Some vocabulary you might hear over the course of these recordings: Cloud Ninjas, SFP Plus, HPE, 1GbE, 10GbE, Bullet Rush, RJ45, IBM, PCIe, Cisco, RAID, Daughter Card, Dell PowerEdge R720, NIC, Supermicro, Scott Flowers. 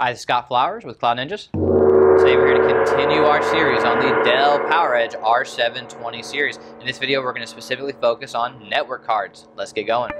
Hi, this is Scott Flowers with Cloud Ninjas. Today we're here to continue our series on the Dell PowerEdge R720 series. In this video, we're going to specifically focus on network cards. Let's get going.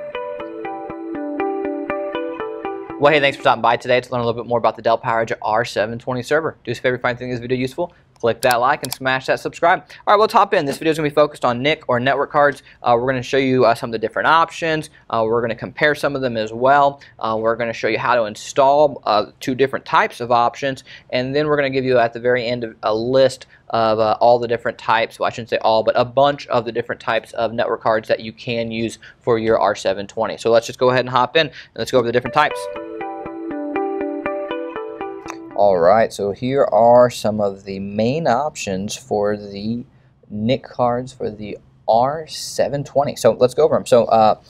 Well, hey, thanks for stopping by today to learn a little bit more about the Dell PowerEdge R720 server. Do us a favor if you find this video useful. Click that like and smash that subscribe. All right, we'll top in. This video is going to be focused on NIC or network cards. We're going to show you some of the different options. We're going to compare some of them as well. We're going to show you how to install two different types of options. And then we're going to give you at the very end a list of all the different types. Well, I shouldn't say all, but a bunch of the different types of network cards that you can use for your R720. So let's just go ahead and hop in and let's go over the different types. All right, so here are some of the main options for the NIC cards for the R720. So let's go over them. So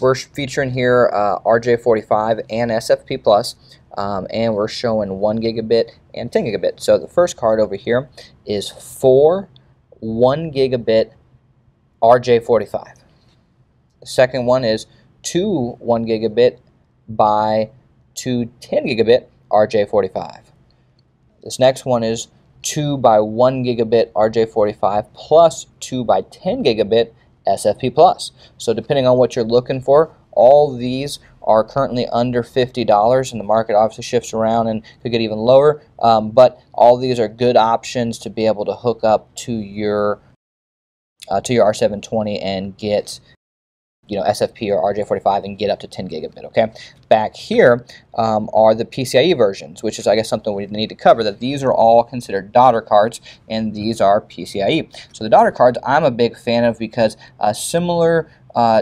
we're featuring here RJ45 and SFP Plus, and we're showing 1 gigabit and 10 gigabit. So the first card over here is 4 1 gigabit RJ45. The second one is 2 1 gigabit by 2 10 gigabit RJ45. This next one is 2 by 1 gigabit RJ45 plus 2 by 10 gigabit SFP Plus. So depending on what you're looking for, all these are currently under $50, and the market obviously shifts around and could get even lower, but all these are good options to be able to hook up to your R720 and get SFP or RJ45 and get up to 10 gigabit, okay? Back here are the PCIe versions, which is, I guess, something we need to cover, that these are all considered daughter cards, and these are PCIe. So the daughter cards I'm a big fan of because similar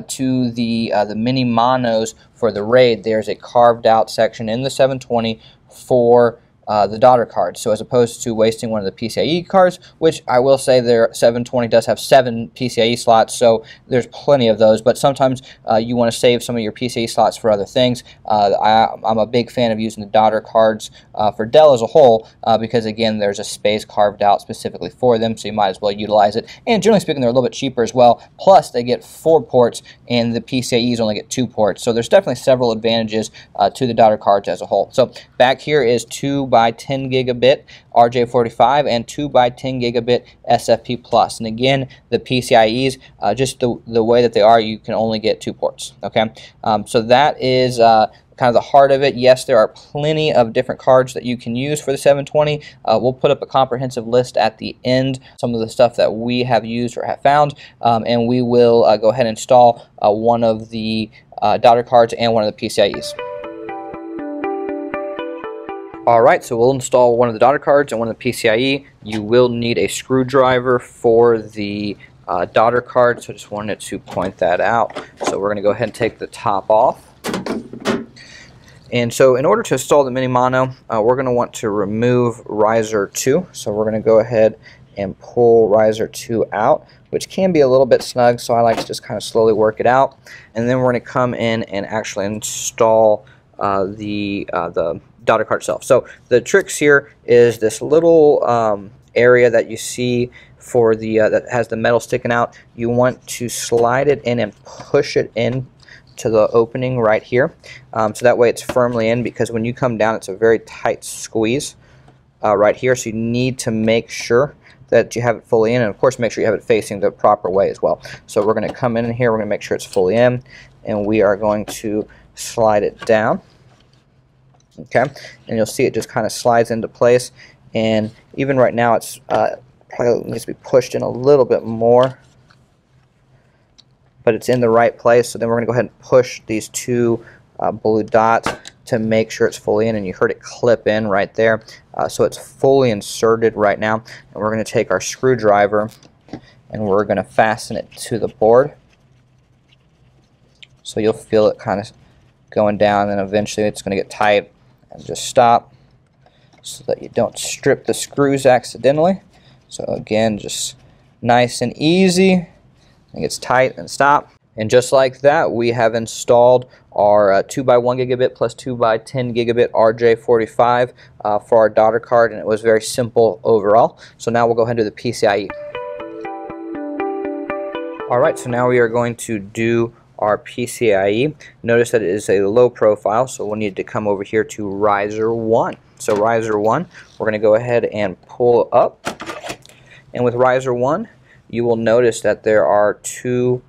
to the mini monos for the RAID, there's a carved out section in the 720 for the daughter cards. So as opposed to wasting one of the PCIe cards, which I will say their 720 does have 7 PCIe slots, so there's plenty of those, but sometimes you want to save some of your PCIe slots for other things. I'm a big fan of using the daughter cards for Dell as a whole because, again, there's a space carved out specifically for them, so you might as well utilize it. And generally speaking, they're a little bit cheaper as well. Plus, they get 4 ports, and the PCIe's only get 2 ports. So there's definitely several advantages to the daughter cards as a whole. So back here is 2 by 10 gigabit RJ45 and 2 by 10 gigabit SFP Plus. And again, the PCIe's, just the way that they are, you can only get 2 ports. Okay, so that is kind of the heart of it. Yes, there are plenty of different cards that you can use for the 720. We'll put up a comprehensive list at the end, some of the stuff that we have used or have found, and we will go ahead and install one of the daughter cards and one of the PCIe's. All right, so we'll install one of the daughter cards and one of the PCIe. You will need a screwdriver for the daughter card, so just wanted to point that out. So we're going to go ahead and take the top off. And so in order to install the mini mono, we're going to want to remove riser 2. So we're going to go ahead and pull riser 2 out, which can be a little bit snug, so I like to just kind of slowly work it out. And then we're going to come in and actually install the daughter card itself. So the tricks here is this little area that you see for the that has the metal sticking out. You want to slide it in and push it in to the opening right here, so that way it's firmly in, because when you come down it's a very tight squeeze right here, so you need to make sure that you have it fully in, and of course make sure you have it facing the proper way as well. So we're going to come in here, we're going to make sure it's fully in, and we are going to slide it down. Okay, and you'll see it just kind of slides into place, and even right now it's probably needs to be pushed in a little bit more, but it's in the right place. So then we're going to go ahead and push these 2 blue dots to make sure it's fully in, and you heard it clip in right there, so it's fully inserted right now. And we're going to take our screwdriver and we're going to fasten it to the board, so you'll feel it kind of going down, and eventually it's going to get tight and just stop, so that you don't strip the screws accidentally. So again, just nice and easy, and it's tight and stop. And just like that, we have installed our 2 by 1 gigabit plus 2 by 10 gigabit RJ45 for our daughter card, and it was very simple overall. So now we'll go ahead and do the PCIe. All right, so now we are going to do our PCIe. Notice that it is a low profile, so we'll need to come over here to riser 1. So riser 1, we're going to go ahead and pull up. And with riser 1, you will notice that there are two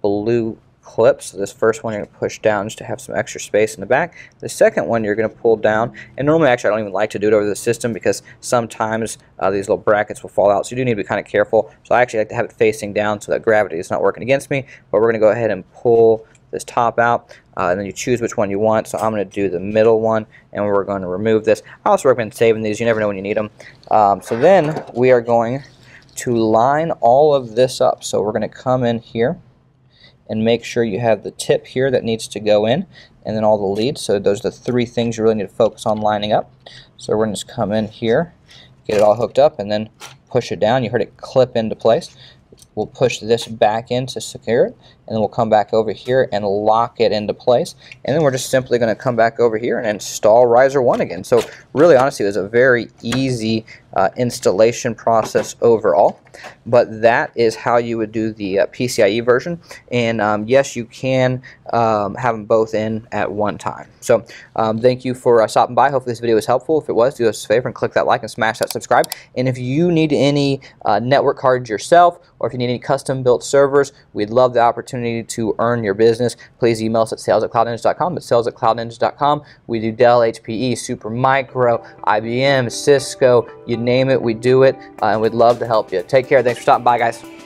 blue clips. So this first one you're going to push down just to have some extra space in the back. The second one you're going to pull down, and normally actually I don't even like to do it over the system because sometimes these little brackets will fall out, so you do need to be kind of careful. So I actually like to have it facing down so that gravity is not working against me, but we're going to go ahead and pull this top out, and then you choose which one you want. So I'm going to do the middle one, and we're going to remove this. I also recommend saving these. You never know when you need them. So then we are going to line all of this up. So we're going to come in here and make sure you have the tip here that needs to go in, and then all the leads. So those are the three things you really need to focus on lining up. So we're going to just come in here, get it all hooked up, and then push it down. You heard it clip into place. We'll push this back in to secure it, and then we'll come back over here and lock it into place. And then we're just simply going to come back over here and install riser 1 again. So really, honestly, it was a very easy installation process overall. But that is how you would do the PCIe version. And yes, you can have them both in at one time. So thank you for stopping by. Hopefully this video was helpful. If it was, do us a favor and click that like and smash that subscribe. And if you need any network cards yourself, or if you need any custom built servers, we'd love the opportunity to earn your business. Please email us at sales@cloudninjas.com. That's sales@cloudninjas.com. We do Dell, HPE, Supermicro, IBM, Cisco, you name it, we do it, and we'd love to help you. Take care. Thanks for stopping by, guys.